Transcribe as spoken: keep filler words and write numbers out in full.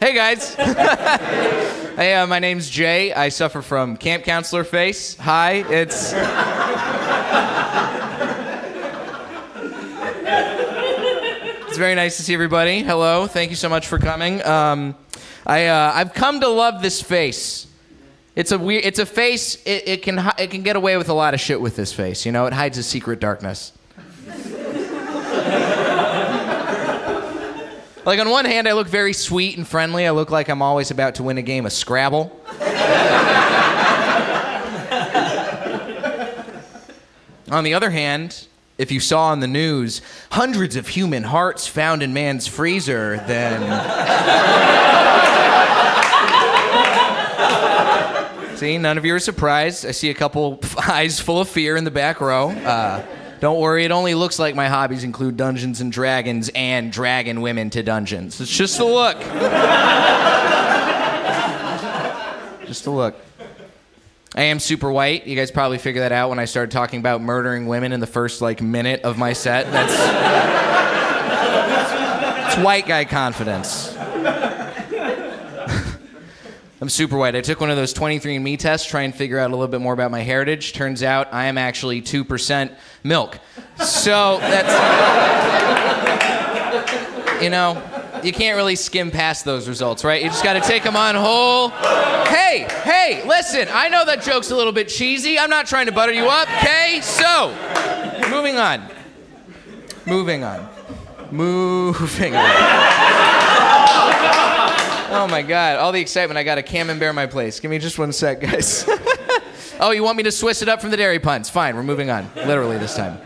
Hey guys. Hey, uh, my name's Jay. I suffer from camp counselor face. Hi, it's... It's very nice to see everybody. Hello, thank you so much for coming. Um, I, uh, I've come to love this face. It's a weird, it's a face, it, it, can hi- it can get away with a lot of shit with this face, you know? It hides a secret darkness. Like, on one hand, I look very sweet and friendly. I look like I'm always about to win a game of Scrabble. On the other hand, if you saw on the news, hundreds of human hearts found in man's freezer, then... See, none of you are surprised. I see a couple eyes full of fear in the back row. Uh... Don't worry, it only looks like my hobbies include Dungeons and Dragons and dragging women to dungeons. It's just a look. Just a look. I am super white. You guys probably figured that out when I started talking about murdering women in the first, like, minute of my set. That's... It's white guy confidence. I'm super white. I took one of those twenty-three and me tests, try and figure out a little bit more about my heritage. Turns out I am actually two percent milk. So that's, you know, you can't really skim past those results, right? You just gotta take them on whole. Hey, hey, listen, I know that joke's a little bit cheesy. I'm not trying to butter you up, okay? So, moving on. Moving on. Moving on. Oh my God, all the excitement. I got a camembert in my place. Give me just one sec, guys. Oh, you want me to Swiss it up from the dairy puns? Fine, we're moving on, literally this time.